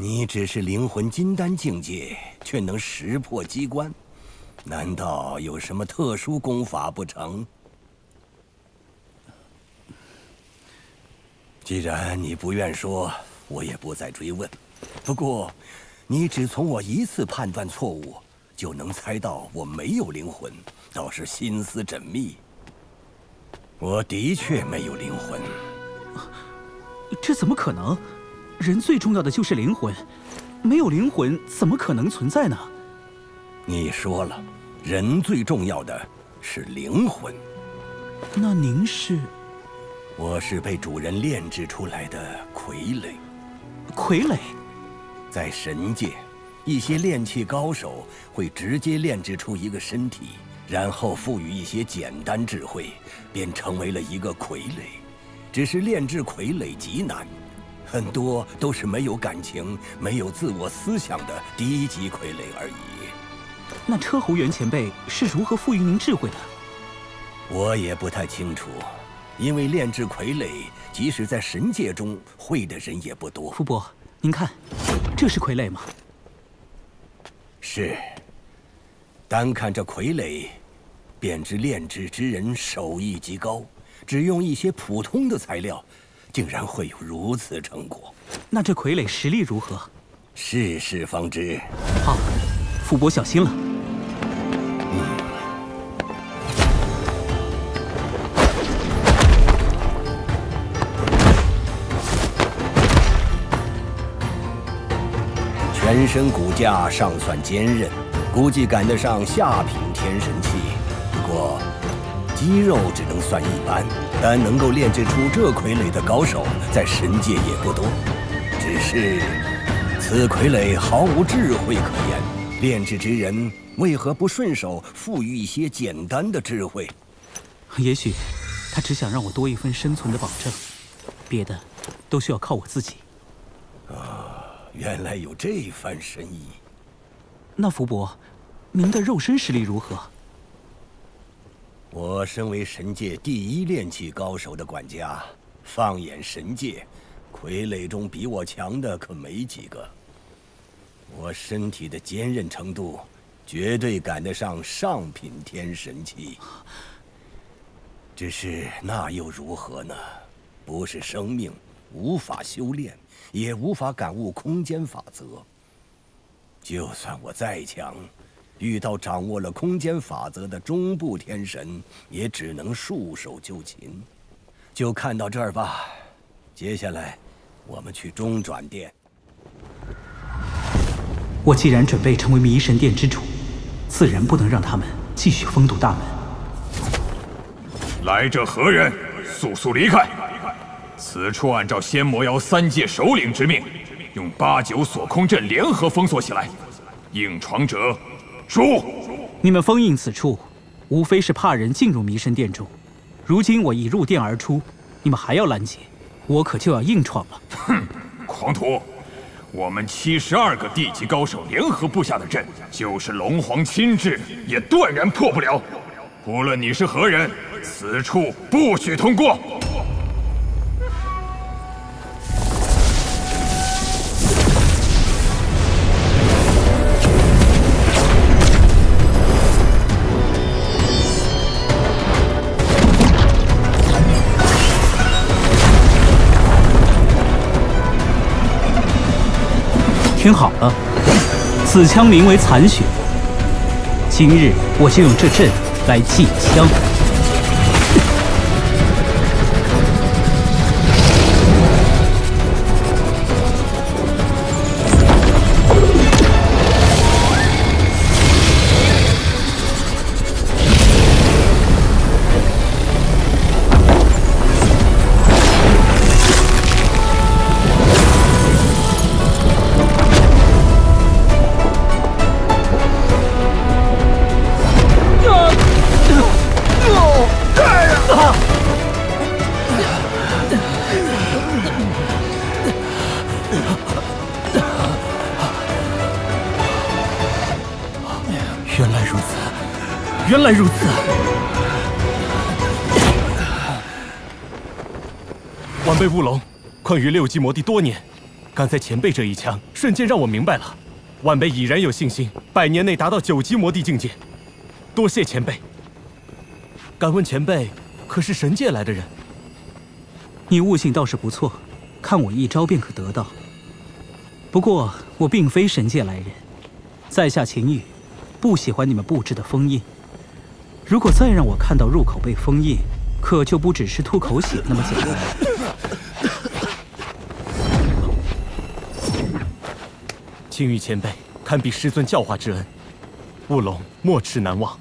你只是灵魂金丹境界，却能识破机关，难道有什么特殊功法不成？既然你不愿说，我也不再追问。不过，你只从我一次判断错误，就能猜到我没有灵魂，倒是心思缜密。我的确没有灵魂。这怎么可能？ 人最重要的就是灵魂，没有灵魂怎么可能存在呢？你说了，人最重要的是灵魂。那您是？我是被主人炼制出来的傀儡。傀儡，在神界，一些炼器高手会直接炼制出一个身体，然后赋予一些简单智慧，便成为了一个傀儡。只是炼制傀儡极难。 很多都是没有感情、没有自我思想的低级傀儡而已。那车侯元前辈是如何赋予您智慧的？我也不太清楚，因为炼制傀儡，即使在神界中，会的人也不多。傅伯，您看，这是傀儡吗？是。单看这傀儡，便知炼制之人手艺极高，只用一些普通的材料。 竟然会有如此成果，那这傀儡实力如何？世事方知。好，傅伯小心了。全身骨架尚算坚韧，估计赶得上下品天神器。不过，肌肉只能算一般。 但能够炼制出这傀儡的高手，在神界也不多。只是此傀儡毫无智慧可言，炼制之人为何不顺手赋予一些简单的智慧？也许他只想让我多一份生存的保证，别的都需要靠我自己。啊，原来有这番深意。那福伯，您的肉身实力如何？ 我身为神界第一炼器高手的管家，放眼神界，傀儡中比我强的可没几个。我身体的坚韧程度，绝对赶得上上品天神器。只是那又如何呢？不是生命，无法修炼，也无法感悟空间法则。就算我再强。 遇到掌握了空间法则的中部天神，也只能束手就擒。就看到这儿吧，接下来我们去中转殿。我既然准备成为迷神殿之主，自然不能让他们继续封堵大门。来者何人？速速离开！此处按照仙魔妖三界首领之命，用八九锁空阵联合封锁起来，硬闯者。 诛！你们封印此处，无非是怕人进入迷神殿中。如今我已入殿而出，你们还要拦截，我可就要硬闯了。哼，狂徒！我们72个地级高手联合布下的阵，就是龙皇亲至也断然破不了。无论你是何人，此处不许通过。 听好了，此枪名为残雪。今日我就用这阵来祭枪。原来如此，晚辈乌龙，困于六级魔帝多年，刚才前辈这一枪，瞬间让我明白了，晚辈已然有信心，100年内达到9级魔帝境界。多谢前辈。敢问前辈，可是神界来的人？你悟性倒是不错，看我一招便可得到。不过我并非神界来人，在下秦羽，不喜欢你们布置的封印。如果再让我看到入口被封印，可就不只是吐口血那么简单了。 青羽前辈堪比师尊教化之恩，雾龙莫齿难忘。